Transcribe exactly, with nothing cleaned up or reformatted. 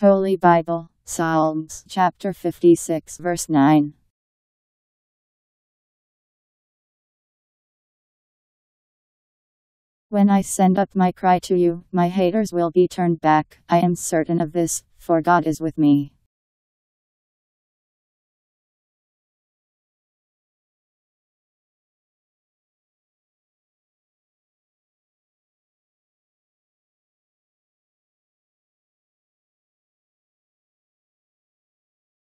Holy Bible, Psalms chapter fifty-six verse nine. When I send up my cry to you, my haters will be turned back. I am certain of this, for God is with me.